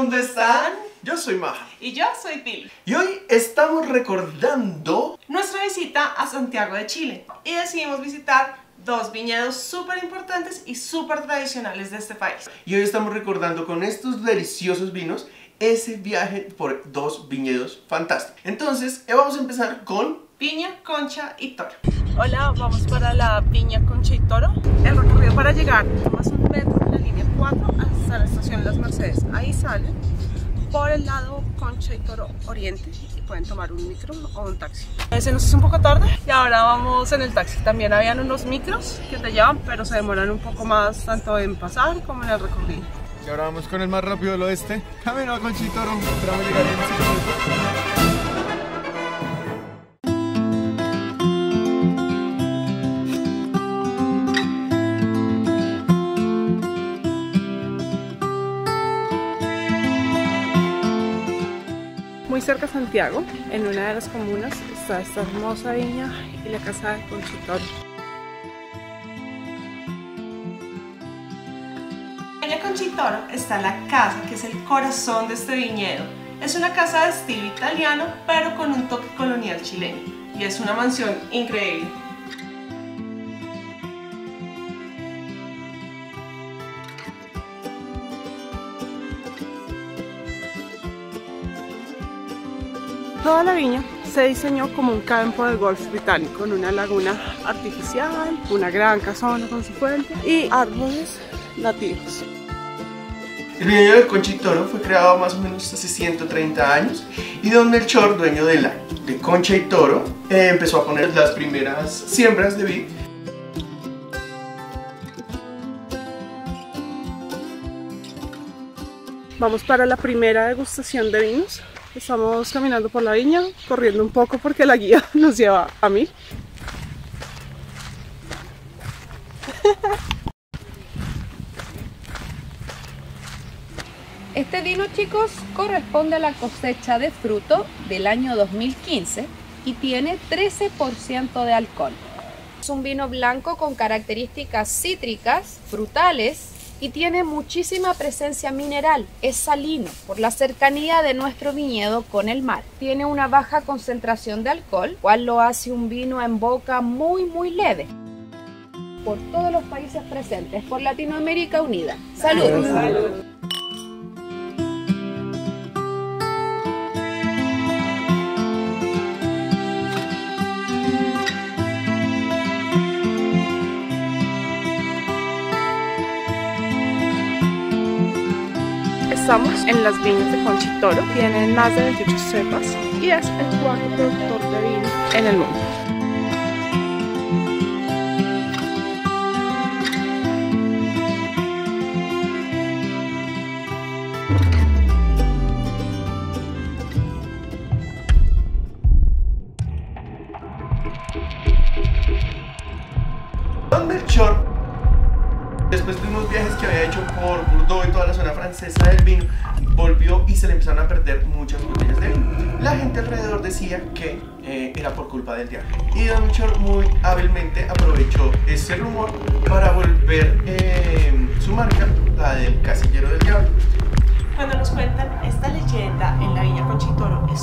¿dónde están? Yo soy Maja. Y yo soy Bill. Y hoy estamos recordando nuestra visita a Santiago de Chile. Y decidimos visitar dos viñedos súper importantes y súper tradicionales de este país. Y hoy estamos recordando con estos deliciosos vinos ese viaje por dos viñedos fantásticos. Entonces, vamos a empezar con Viña Concha y Toro. Hola, vamos para la Viña Concha y Toro. El recorrido para llegar tomas un metro de la línea 4 hasta la estación Las Mercedes. Ahí salen por el lado Concha y Toro Oriente y pueden tomar un micro o un taxi. Se nos hizo un poco tarde y ahora vamos en el taxi. También habían unos micros que te llevan, pero se demoran un poco más tanto en pasar como en el recorrido. Y ahora vamos con el más rápido del oeste. Camino a Concha y Toro. Esperamos llegar en 5 minutos. Cerca de Santiago, en una de las comunas, está esta hermosa viña y la casa de Concha y Toro. En la Concha y Toro está la casa que es el corazón de este viñedo. Es una casa de estilo italiano, pero con un toque colonial chileno, y es una mansión increíble. Toda la viña se diseñó como un campo de golf británico, con una laguna artificial, una gran casona con su fuente y árboles nativos. El viñedo de Concha y Toro fue creado más o menos hace 130 años y Don Melchor, dueño de Concha y Toro, empezó a poner las primeras siembras de vid. Vamos para la primera degustación de vinos. Estamos caminando por la viña, corriendo un poco porque la guía nos lleva a 1000. Este vino, chicos, corresponde a la cosecha de fruto del año 2015 y tiene 13% de alcohol. Es un vino blanco con características cítricas, frutales, y tiene muchísima presencia mineral, es salino por la cercanía de nuestro viñedo con el mar. Tiene una baja concentración de alcohol, cual lo hace un vino en boca muy leve. Por todos los países presentes, por Latinoamérica Unida. ¡Salud! ¡Salud! Estamos en las viñas de Concha y Toro, tienen más de 28 cepas y es el cuarto productor de vino en el mundo. Don Melchor, después de unos viajes que había hecho por Bordeaux y toda la zona francesa del vino, volvió y se le empezaron a perder muchas botellas de vino. La gente alrededor decía que era por culpa del diablo. Y Don Melchor muy hábilmente aprovechó ese rumor para volver su marca, la del Casillero del Diablo. Cuando nos cuentan esta leyenda en la Viña Concha y Toro es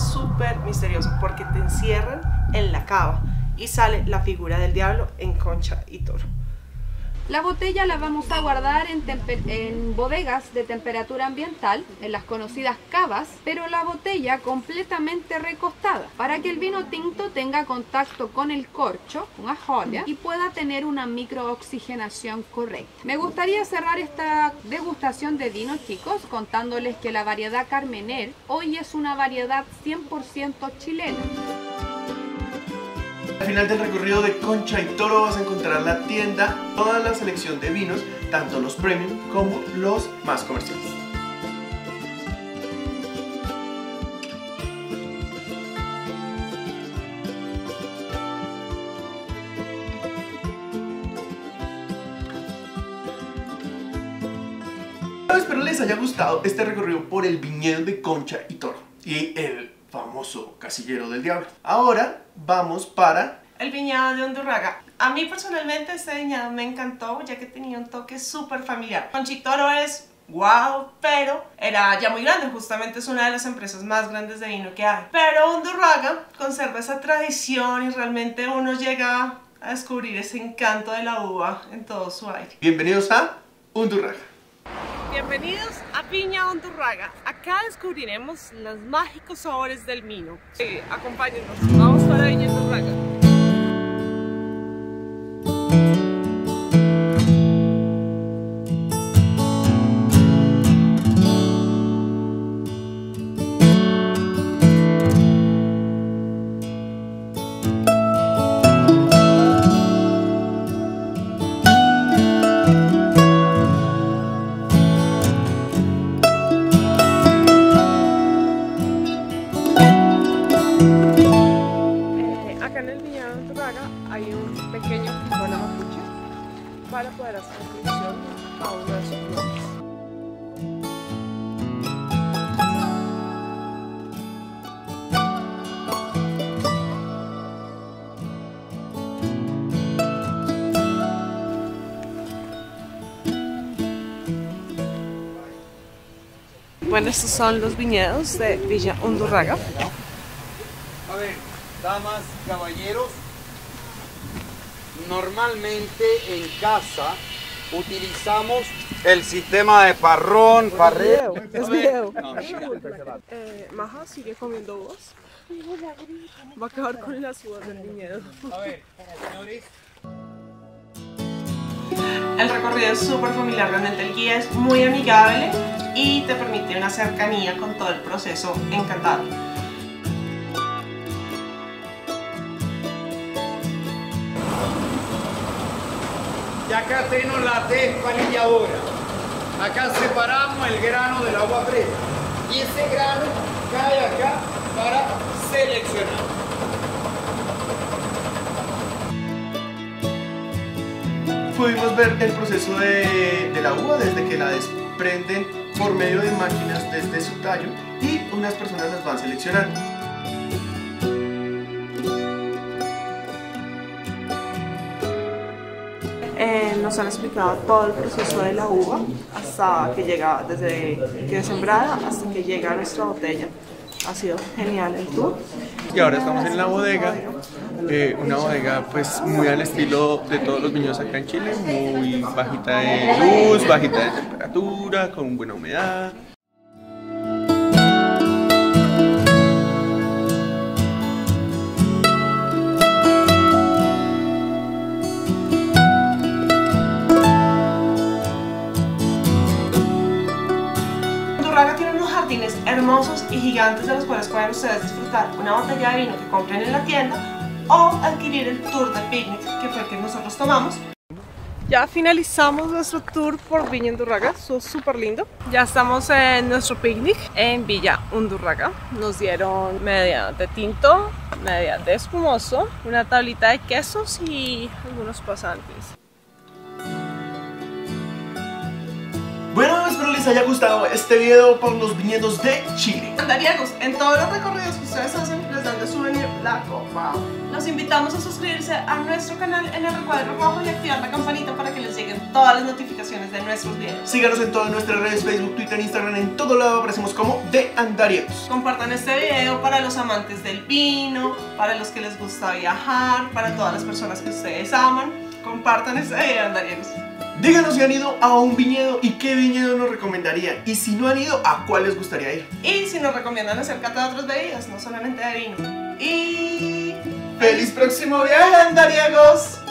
súper misterioso porque te encierran en la cava y sale la figura del diablo en Concha y Toro. La botella la vamos a guardar en bodegas de temperatura ambiental, en las conocidas cavas, pero la botella completamente recostada, para que el vino tinto tenga contacto con el corcho, una joya, y pueda tener una microoxigenación correcta. Me gustaría cerrar esta degustación de vino, chicos, contándoles que la variedad Carménère hoy es una variedad 100% chilena. Al final del recorrido de Concha y Toro vas a encontrar la tienda, toda la selección de vinos, tanto los premium como los más comerciales. Bueno, espero les haya gustado este recorrido por el viñedo de Concha y Toro y el famoso Casillero del Diablo. Ahora vamos para el viñedo de Undurraga. A mí personalmente este viñedo me encantó ya que tenía un toque súper familiar. Concha y Toro es wow, pero era ya muy grande, justamente es una de las empresas más grandes de vino que hay. Pero Undurraga conserva esa tradición y realmente uno llega a descubrir ese encanto de la uva en todo su aire. Bienvenidos a Undurraga. Bienvenidos a Viña Undurraga. Acá descubriremos los mágicos sabores del vino. Acompáñenos, vamos para Viña Undurraga. Para poder hacer función a una de sus plantas. Bueno, estos son los viñedos de Viña Undurraga. A ver, damas, caballeros. Normalmente en casa utilizamos el sistema de parrón, parreo. Es video. Maja sigue comiendo uvas. Va a acabar con las uvas del viñedo. A ver, señores. El recorrido es súper familiar, realmente el guía es muy amigable y te permite una cercanía con todo el proceso encantador. Y acá tenemos la despalilladora. Acá separamos el grano del agua fresca. Y ese grano cae acá para seleccionar. Pudimos ver el proceso de la uva desde que la desprenden por medio de máquinas desde su tallo y unas personas las van seleccionando. Nos han explicado todo el proceso de la uva hasta que llega, desde que es sembrada hasta que llega a nuestra botella. Ha sido genial el tour. Y ahora estamos en la bodega, una bodega pues muy al estilo de todos los viñedos acá en Chile, muy bajita de luz, bajita de temperatura, con buena humedad. Hermosos y gigantes de los cuales pueden ustedes disfrutar una botella de vino que compren en la tienda o adquirir el tour de picnic que fue el que nosotros tomamos. Ya finalizamos nuestro tour por Viña Undurraga, estuvo súper lindo. Ya estamos en nuestro picnic en Viña Undurraga. Nos dieron media de tinto, media de espumoso, una tablita de quesos y algunos pasantes. Bueno, espero les haya gustado este video por los viñedos de Chile. Andariegos, en todos los recorridos que ustedes hacen, les dan de souvenir la copa. Los invitamos a suscribirse a nuestro canal en el recuadro rojo y activar la campanita para que les lleguen todas las notificaciones de nuestros videos. Síganos en todas nuestras redes, Facebook, Twitter, Instagram, en todo lado aparecemos como De Andariegos. Compartan este video para los amantes del vino, para los que les gusta viajar, para todas las personas que ustedes aman. Compartan este video, Andariegos. Díganos si han ido a un viñedo y qué viñedo nos recomendarían. Y si no han ido, ¿a cuál les gustaría ir? Y si nos recomiendan acercarte de otros bebidas, no solamente de vino. Y... ¡feliz próximo viaje, Andariegos!